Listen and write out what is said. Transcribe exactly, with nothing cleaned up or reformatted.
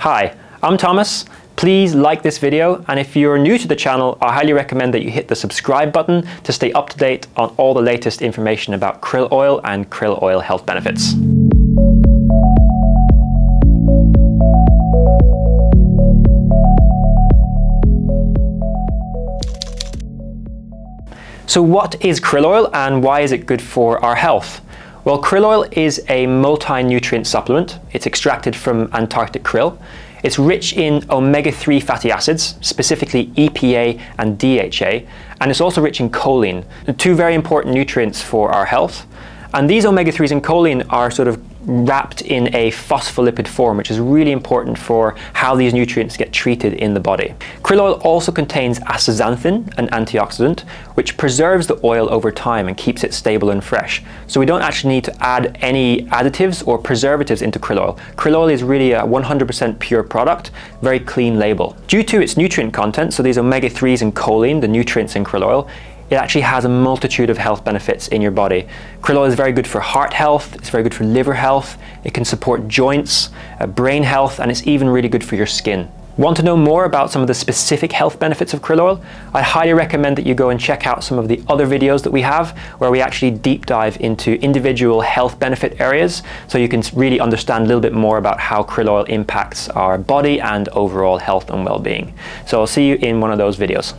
Hi, I'm Thomas. Please like this video, and if you're new to the channel, I highly recommend that you hit the subscribe button to stay up to date on all the latest information about krill oil and krill oil health benefits. So what is krill oil and why is it good for our health? Well, krill oil is a multi-nutrient supplement. It's extracted from Antarctic krill. It's rich in omega three fatty acids, specifically E P A and D H A, and it's also rich in choline, two very important nutrients for our health. And these omega threes and choline are sort of wrapped in a phospholipid form, which is really important for how these nutrients get treated in the body. Krill oil also contains astaxanthin, an antioxidant, which preserves the oil over time and keeps it stable and fresh. So we don't actually need to add any additives or preservatives into krill oil. Krill oil is really a one hundred percent pure product, very clean label. Due to its nutrient content, so these omega threes and choline, the nutrients in krill oil, it actually has a multitude of health benefits in your body. Krill oil is very good for heart health, it's very good for liver health, it can support joints, uh, brain health, and it's even really good for your skin. Want to know more about some of the specific health benefits of krill oil? I highly recommend that you go and check out some of the other videos that we have, where we actually deep dive into individual health benefit areas, so you can really understand a little bit more about how krill oil impacts our body and overall health and well-being. So I'll see you in one of those videos.